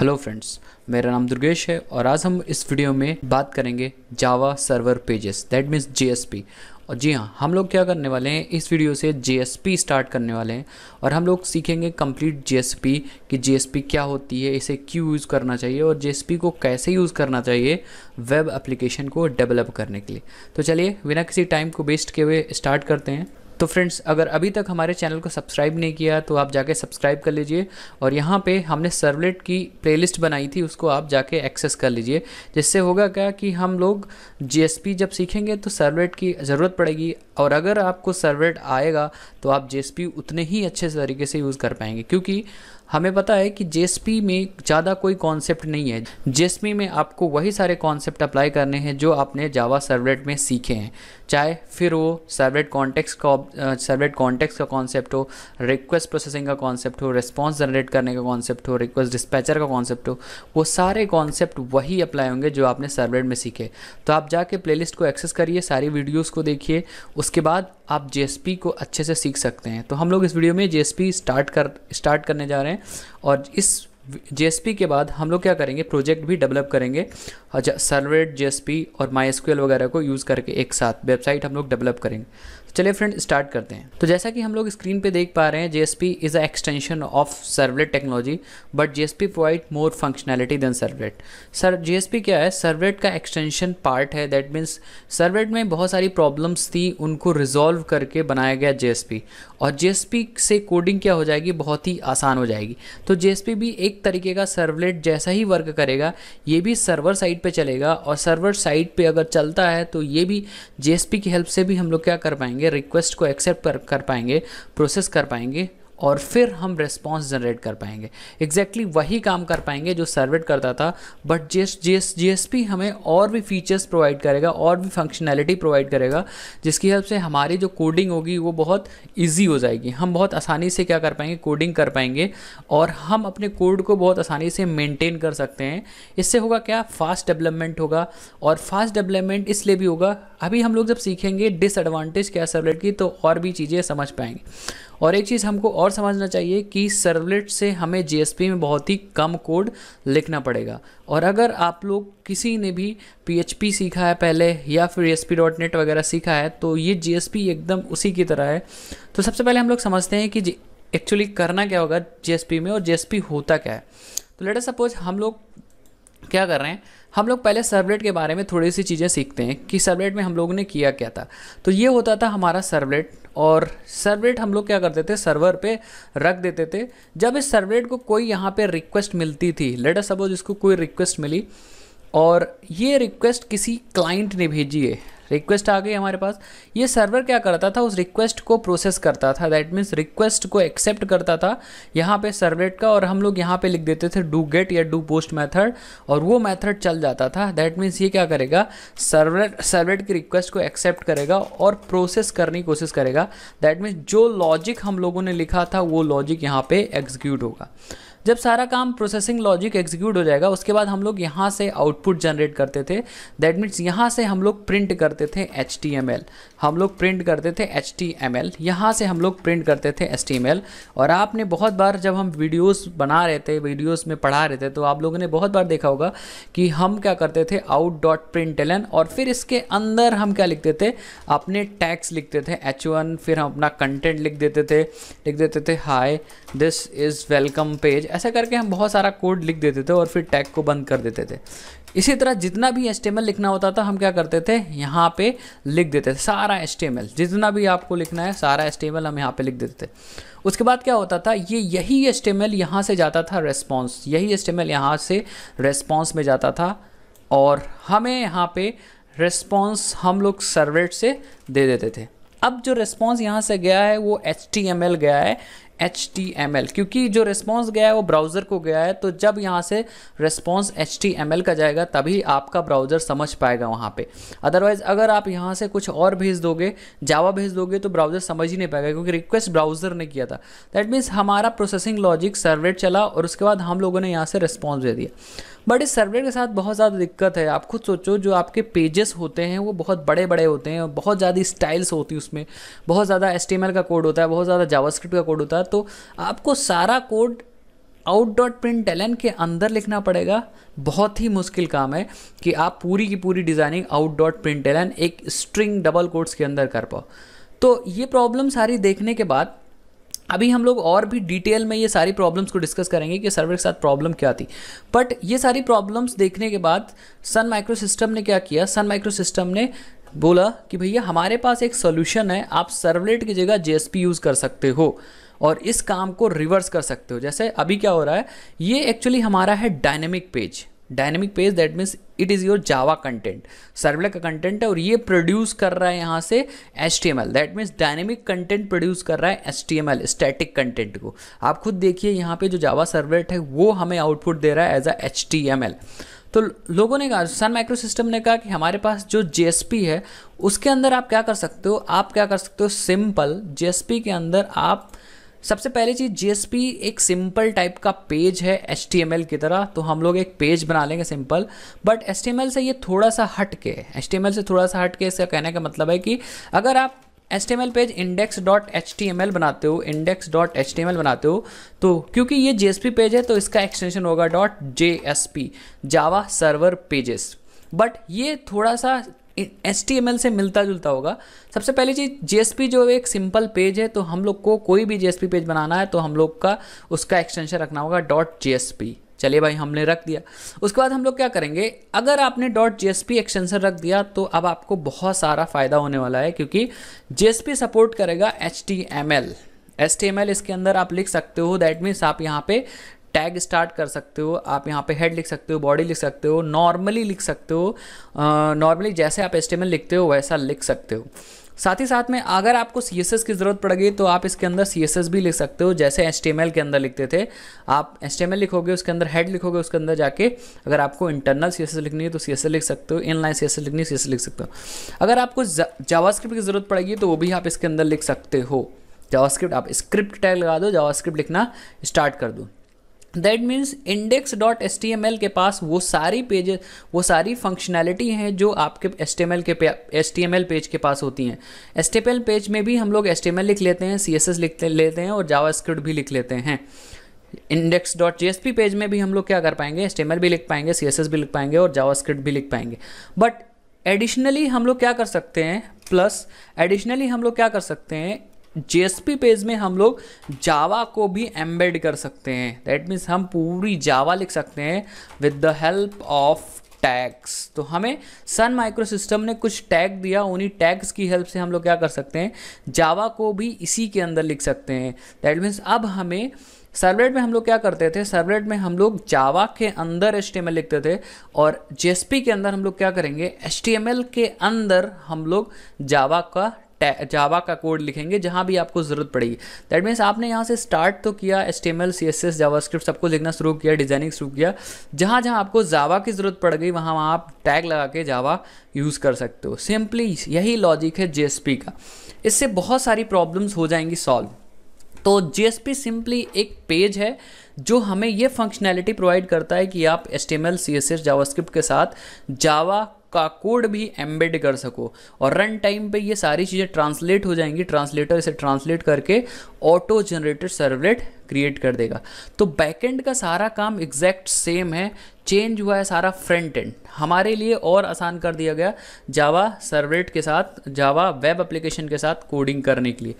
Hello friends, मेरा नाम दुर्गेश है और आज हम इस वीडियो में बात करेंगे Java server pages that means JSP। और जी हाँ, हम लोग क्या करने वाले हैं, इस वीडियो से JSP स्टार्ट करने वाले हैं और हम लोग सीखेंगे कंप्लीट JSP कि JSP क्या होती है, इसे क्यों यूज़ करना चाहिए और JSP को कैसे यूज़ करना चाहिए वेब एप्लीकेशन को डेवलप करने के लिए। तो चलिए बिना किसी टाइम को वेस्ट किए हुए स्टार्ट करते हैं। तो फ्रेंड्स, अगर अभी तक हमारे चैनल को सब्सक्राइब नहीं किया तो आप जाके सब्सक्राइब कर लीजिए और यहाँ पे हमने सर्वलेट की प्लेलिस्ट बनाई थी, उसको आप जाके एक्सेस कर लीजिए। जिससे होगा क्या कि हम लोग JSP जब सीखेंगे तो सर्वलेट की ज़रूरत पड़ेगी और अगर आपको सर्वलेट आएगा तो आप JSP उतने ही अच्छे तरीके से यूज़ कर पाएंगे, क्योंकि हमें पता है कि JSP में ज़्यादा कोई कॉन्सेप्ट नहीं है। JSP में आपको वही सारे कॉन्सेप्ट अप्लाई करने हैं जो आपने जावा सर्वलेट में सीखे हैं, चाहे फिर वो सर्वलेट कॉन्टेक्स्ट का कॉन्सेप्ट हो, रिक्वेस्ट प्रोसेसिंग का कॉन्सेप्ट हो, रिस्पॉन्स जनरेट करने का कॉन्सेप्ट हो, रिक्वेस्ट डिस्पैचर का कॉन्सेप्ट हो, वो सारे कॉन्सेप्ट वही अप्लाई होंगे जो आपने सर्वलेट में सीखे। तो आप जाके प्लेलिस्ट को एक्सेस करिए, सारी वीडियोज़ को देखिए, उसके बाद आप JSP को अच्छे से सीख सकते हैं। तो हम लोग इस वीडियो में JSP स्टार्ट करने जा रहे हैं और इस JSP के बाद हम लोग क्या करेंगे, प्रोजेक्ट भी डेवलप करेंगे सर्वलेट, JSP और MySQL वगैरह को यूज़ करके एक साथ वेबसाइट हम लोग डेवलप करेंगे। चलिए फ्रेंड स्टार्ट करते हैं। तो जैसा कि हम लोग स्क्रीन पे देख पा रहे हैं, JSP is a extension of servlet technology but JSP provide more functionality than servlet. JSP क्या है, सर्वलेट का एक्सटेंशन पार्ट है। दैट मीन्स सर्वलेट में बहुत सारी प्रॉब्लम्स थी, उनको रिजॉल्व करके बनाया गया JSP और JSP से कोडिंग क्या हो जाएगी, बहुत ही आसान हो जाएगी। तो JSP भी एक तरीके का सर्वलेट जैसा ही वर्क करेगा, ये भी सर्वर साइड पर चलेगा और सर्वर साइड पर अगर चलता है तो ये भी JSP की हेल्प से भी हम लोग क्या कर पाएंगे, रिक्वेस्ट को एक्सेप्ट कर पाएंगे, प्रोसेस कर पाएंगे और फिर हम रिस्पॉन्स जनरेट कर पाएंगे। एग्जैक्टली वही काम कर पाएंगे जो सर्वलेट करता था, बट JSP हमें और भी फीचर्स प्रोवाइड करेगा और भी फंक्शनैलिटी प्रोवाइड करेगा, जिसकी हेल्प से हमारी जो कोडिंग होगी वो बहुत इजी हो जाएगी। हम बहुत आसानी से क्या कर पाएंगे, कोडिंग कर पाएंगे और हम अपने कोड को बहुत आसानी से मेंटेन कर सकते हैं। इससे होगा क्या, फास्ट डेवलपमेंट होगा और फास्ट डेवलपमेंट इसलिए भी होगा, अभी हम लोग जब सीखेंगे डिसएडवांटेज क्या है सर्वलेट की तो और भी चीज़ें समझ पाएंगे। और एक चीज़ हमको और समझना चाहिए कि सर्वलेट से हमें JSP में बहुत ही कम कोड लिखना पड़ेगा। और अगर आप लोग किसी ने भी PHP सीखा है पहले या फिर ASP.NET वगैरह सीखा है तो ये JSP एकदम उसी की तरह है। तो सबसे पहले हम लोग समझते हैं कि एक्चुअली करना क्या होगा JSP में और JSP होता क्या है। तो लेट अस सपोज हम लोग क्या कर रहे हैं, हम लोग पहले सर्वलेट के बारे में थोड़ी सी चीज़ें सीखते हैं कि सर्वलेट में हम लोगों ने किया क्या था। तो ये होता था हमारा सर्वलेट और सर्वलेट हम लोग क्या करते थे, सर्वर पे रख देते थे। जब इस सर्वलेट को कोई यहाँ पे रिक्वेस्ट मिलती थी, लेट अस सपोज इसको कोई रिक्वेस्ट मिली और ये रिक्वेस्ट किसी क्लाइंट ने भेजी है, रिक्वेस्ट आ गई हमारे पास, ये सर्वर क्या करता था, उस रिक्वेस्ट को प्रोसेस करता था। दैट मीन्स रिक्वेस्ट को एक्सेप्ट करता था यहाँ पे सर्वलेट का और हम लोग यहाँ पे लिख देते थे डू गेट या डू पोस्ट मेथड और वो मेथड चल जाता था। दैट मीन्स ये क्या करेगा, सर्वलेट की रिक्वेस्ट को एक्सेप्ट करेगा और प्रोसेस करने की कोशिश करेगा। दैट मीन्स जो लॉजिक हम लोगों ने लिखा था वो लॉजिक यहाँ पे एग्जीक्यूट होगा। जब सारा काम प्रोसेसिंग लॉजिक एग्जीक्यूट हो जाएगा उसके बाद हम लोग यहाँ से आउटपुट जनरेट करते थे। दैट मीन्स यहाँ से हम लोग प्रिंट करते थे HTML, हम लोग प्रिंट करते थे HTML, यहाँ से हम लोग प्रिंट करते थे HTML। और आपने बहुत बार जब हम वीडियोस बना रहे थे, वीडियोस में पढ़ा रहे थे, तो आप लोगों ने बहुत बार देखा होगा कि हम क्या करते थे out.println और फिर इसके अंदर हम क्या लिखते थे, अपने टैग्स लिखते थे H1, फिर हम अपना कंटेंट लिख देते थे hi this is welcome page, ऐसा करके हम बहुत सारा कोड लिख देते थे और फिर टैग को बंद कर देते थे। इसी तरह जितना भी HTML लिखना होता था हम क्या करते थे, यहाँ पे लिख देते थे सारा HTML, जितना भी आपको लिखना है सारा HTML हम यहाँ पे लिख देते थे। उसके बाद क्या होता था, ये यही HTML यहाँ से जाता था रेस्पॉन्स, यही HTML यहाँ से रेस्पॉन्स में जाता था और हमें यहाँ पे रेस्पॉन्स हम लोग सर्वलेट से दे देते थे। अब जो रेस्पॉन्स यहाँ से गया है वो HTML गया है, HTML, क्योंकि जो रिस्पॉन्स गया है वो ब्राउज़र को गया है। तो जब यहाँ से रिस्पॉन्स HTML का जाएगा तभी आपका ब्राउज़र समझ पाएगा वहाँ पे, अदरवाइज़ अगर आप यहाँ से कुछ और भेज दोगे, जावा भेज दोगे, तो ब्राउज़र समझ ही नहीं पाएगा क्योंकि रिक्वेस्ट ब्राउज़र ने किया था। दैट मीन्स हमारा प्रोसेसिंग लॉजिक सर्वलेट चला और उसके बाद हम लोगों ने यहाँ से रिस्पॉन्स दे दिया। बट इस सर्वलेट के साथ बहुत ज़्यादा दिक्कत है। आप खुद सोचो, जो आपके पेजेस होते हैं वो बहुत बड़े बड़े होते हैं और बहुत ज़्यादा स्टाइल्स होती है, उसमें बहुत ज़्यादा HTML का कोड होता है, बहुत ज़्यादा जावास्क्रिप्ट का कोड होता है। तो आपको सारा कोड आउट डॉट प्रिंटलन के अंदर लिखना पड़ेगा। बहुत ही मुश्किल काम है कि आप पूरी की पूरी डिज़ाइनिंग आउट डॉट प्रिंटलन एक स्ट्रिंग डबल कोट्स के अंदर कर पाओ। तो ये प्रॉब्लम सारी देखने के बाद अभी हम लोग और भी डिटेल में ये सारी प्रॉब्लम्स को डिस्कस करेंगे कि सर्वर के साथ प्रॉब्लम क्या थी। बट ये सारी प्रॉब्लम्स देखने के बाद सन माइक्रो सिस्टम ने क्या किया, सन माइक्रो सिस्टम ने बोला कि भैया हमारे पास एक सोल्यूशन है, आप सर्वलेट की जगह जेएसपी यूज़ कर सकते हो और इस काम को रिवर्स कर सकते हो। जैसे अभी क्या हो रहा है, ये एक्चुअली हमारा है dynamic page. Dynamic page that means it is your Java content, servlet का कंटेंट है और ये प्रोड्यूस कर रहा है यहाँ से HTML। That means dynamic content produce कर रहा है HTML स्टैटिक कंटेंट को। आप खुद देखिए यहाँ पे जो जावा सर्वलेट है वो हमें आउटपुट दे रहा है एज अ HTML। तो लोगों ने कहा, सन माइक्रो सिस्टम ने कहा कि हमारे पास जो JSP है उसके अंदर आप क्या कर सकते हो, आप क्या कर सकते हो, सिंपल JSP के अंदर आप सबसे पहली चीज़, JSP एक सिंपल टाइप का पेज है HTML की तरह, तो हम लोग एक पेज बना लेंगे सिंपल। बट HTML से ये थोड़ा सा हट के, HTML से थोड़ा सा हट के, इसका कहने का मतलब है कि अगर आप HTML पेज index.html बनाते हो, index.html बनाते हो, तो क्योंकि ये JSP पेज है तो इसका एक्सटेंशन होगा .JSP, Java server pages. But ये थोड़ा सा HTML से मिलता जुलता होगा। सबसे पहली चीज़, JSP जो एक सिंपल पेज है तो हम लोग को कोई भी JSP पेज बनाना है तो हम लोग का उसका एक्सटेंशन रखना होगा .JSP। चलिए भाई, हमने रख दिया। उसके बाद हम लोग क्या करेंगे, अगर आपने .JSP एक्सटेंशन रख दिया तो अब आपको बहुत सारा फ़ायदा होने वाला है, क्योंकि JSP सपोर्ट करेगा HTML। इसके अंदर आप लिख सकते हो, दैट मीन्स आप यहाँ पे टैग स्टार्ट कर सकते हो, आप यहाँ पे हेड लिख सकते हो, बॉडी लिख सकते हो, नॉर्मली लिख सकते हो, नॉर्मली जैसे आप HTML लिखते हो वैसा लिख सकते हो। साथ ही साथ में अगर आपको CSS की ज़रूरत पड़ेगी तो आप इसके अंदर CSS भी लिख सकते हो, जैसे HTML के अंदर लिखते थे। आप HTML लिखोगे, उसके अंदर हेड लिखोगे, उसके अंदर जाके अगर आपको इंटरनल CSS लिखनी है तो CSS लिख सकते हो, इनलाइन CSS लिखनी है CSS लिख सकते हो। अगर आपको जावास्क्रिप्ट की ज़रूरत पड़ेगी तो वो भी आप इसके अंदर लिख सकते हो। जावास्क्रिप्ट आप स्क्रिप्ट टैग लगा दो, जावास्क्रिप्ट लिखना स्टार्ट कर दो। दैट मीन्स index.html के पास वो सारी पेजेस, वो सारी फंक्शनैलिटी हैं जो आपके HTML पेज के पास होती हैं। HTML पेज में भी हम लोग HTML लिख लेते हैं, CSS लिख लेते हैं और जावास्क्रिप्ट भी लिख लेते हैं। index.jsp पेज में भी हम लोग क्या कर पाएंगे, HTML भी लिख पाएंगे, CSS भी लिख पाएंगे और जावास्क्रिप्ट भी लिख पाएंगे। बट एडिशनली हम लोग क्या कर सकते हैं, प्लस एडिशनली हम लोग क्या कर सकते हैं, JSP पेज में हम लोग जावा को भी एम्बेड कर सकते हैं। दैट मीन्स हम पूरी जावा लिख सकते हैं with the help of tags. तो हमें सन माइक्रो सिस्टम ने कुछ टैग दिया, उन्हीं टैग्स की हेल्प से हम लोग क्या कर सकते हैं, जावा को भी इसी के अंदर लिख सकते हैं। दैट मीन्स अब हमें सर्वलेट में, हम लोग क्या करते थे, सर्वलेट में हम लोग जावा के अंदर HTML लिखते थे और JSP के अंदर हम लोग क्या करेंगे, HTML के अंदर हम लोग जावा का कोड लिखेंगे जहाँ भी आपको ज़रूरत पड़ेगी। दैट मीन्स आपने यहाँ से स्टार्ट तो किया, HTML, CSS, जावास्क्रिप्ट सबको लिखना शुरू किया, डिज़ाइनिंग शुरू किया, जहाँ जहाँ आपको जावा की ज़रूरत पड़ गई वहाँ आप टैग लगा के जावा यूज़ कर सकते हो। सिंपली यही लॉजिक है JSP का। इससे बहुत सारी प्रॉब्लम्स हो जाएंगी सॉल्व। तो JSP सिंपली एक पेज है जो हमें ये फंक्शनैलिटी प्रोवाइड करता है कि आप HTML, CSS, जावास्क्रिप्ट के साथ जावा का कोड भी एम्बेड कर सको और रन टाइम पे ये सारी चीज़ें ट्रांसलेट हो जाएंगी। ट्रांसलेटर इसे ट्रांसलेट करके ऑटो जनरेटेड सर्वलेट क्रिएट कर देगा। तो बैकएंड का सारा काम एग्जैक्ट सेम है, चेंज हुआ है सारा फ्रंट एंड। हमारे लिए और आसान कर दिया गया जावा सर्वलेट के साथ, जावा वेब एप्लीकेशन के साथ कोडिंग करने के लिए।